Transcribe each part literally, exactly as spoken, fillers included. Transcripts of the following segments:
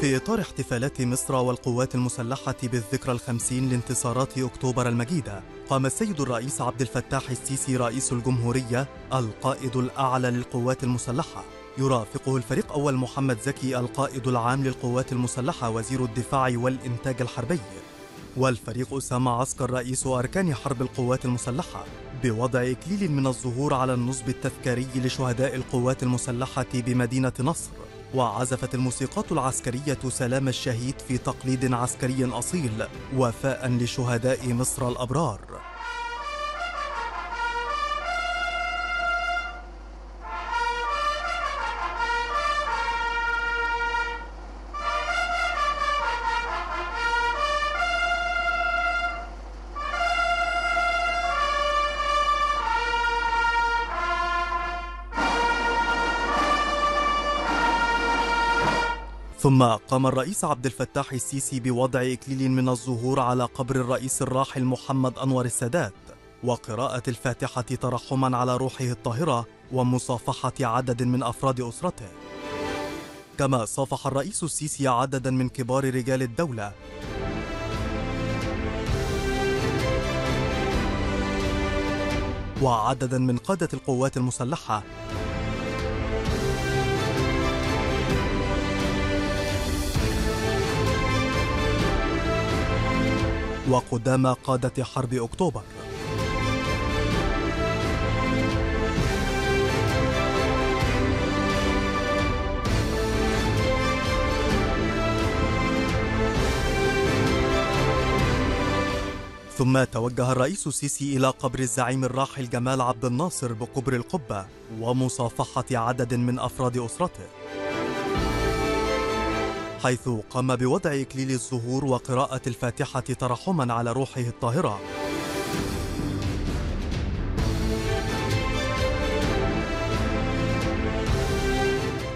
في إطار احتفالات مصر والقوات المسلحة بالذكرى الخمسين لانتصارات أكتوبر المجيدة، قام السيد الرئيس عبد الفتاح السيسي رئيس الجمهورية القائد الأعلى للقوات المسلحة، يرافقه الفريق أول محمد زكي القائد العام للقوات المسلحة وزير الدفاع والإنتاج الحربي، والفريق أسامى عسكر رئيس أركان حرب القوات المسلحة، بوضع إكليل من الزهور على النصب التذكاري لشهداء القوات المسلحة بمدينة نصر. وعزفت الموسيقات العسكرية سلام الشهيد في تقليد عسكري أصيل وفاء لشهداء مصر الأبرار. ثم قام الرئيس عبد الفتاح السيسي بوضع إكليل من الزهور على قبر الرئيس الراحل محمد أنور السادات، وقراءة الفاتحة ترحما على روحه الطاهرة ومصافحة عدد من أفراد أسرته. كما صافح الرئيس السيسي عددا من كبار رجال الدولة وعددا من قادة القوات المسلحة وقدام قادة حرب أكتوبر. ثم توجه الرئيس السيسي إلى قبر الزعيم الراحل جمال عبد الناصر بقبر القبة ومصافحة عدد من أفراد أسرته، حيث قام بوضع إكليل الزهور وقراءة الفاتحة ترحما على روحه الطاهرة،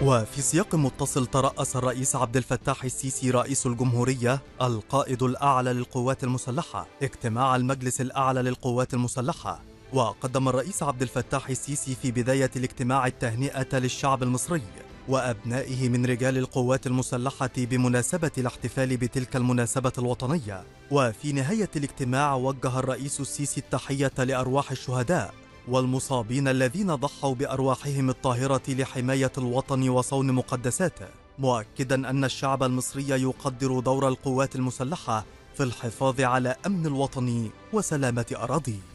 وفي سياق متصل ترأس الرئيس عبد الفتاح السيسي رئيس الجمهورية القائد الأعلى للقوات المسلحة اجتماع المجلس الأعلى للقوات المسلحة. وقدم الرئيس عبد الفتاح السيسي في بداية الاجتماع التهنئة للشعب المصري وأبنائه من رجال القوات المسلحة بمناسبة الاحتفال بتلك المناسبة الوطنية. وفي نهاية الاجتماع وجه الرئيس السيسي التحية لأرواح الشهداء والمصابين الذين ضحوا بأرواحهم الطاهرة لحماية الوطن وصون مقدساته، مؤكدا أن الشعب المصري يقدر دور القوات المسلحة في الحفاظ على أمن الوطن وسلامة أراضيه.